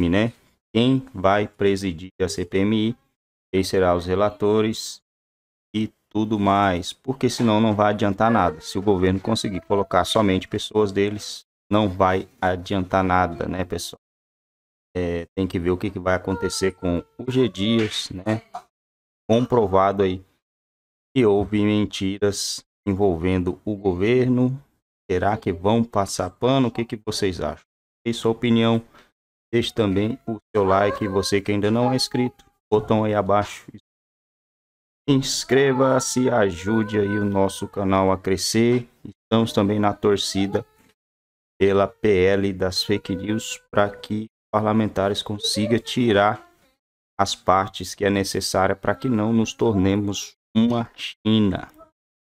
né? Quem vai presidir a CPMI, quem será os relatores e tudo mais, porque senão não vai adiantar nada. Se o governo conseguir colocar somente pessoas deles, não vai adiantar nada, né, pessoal? Tem que ver o que vai acontecer com o GDias, né? Comprovado aí que houve mentiras envolvendo o governo. Será que vão passar pano? O que que vocês acham? E sua opinião? Deixe também o seu like, você que ainda não é inscrito, botão aí abaixo. Inscreva-se, ajude aí o nosso canal a crescer. Estamos também na torcida pela PL das fake news para que parlamentares consigam tirar as partes que é necessária para que não nos tornemos uma China.